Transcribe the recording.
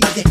be there.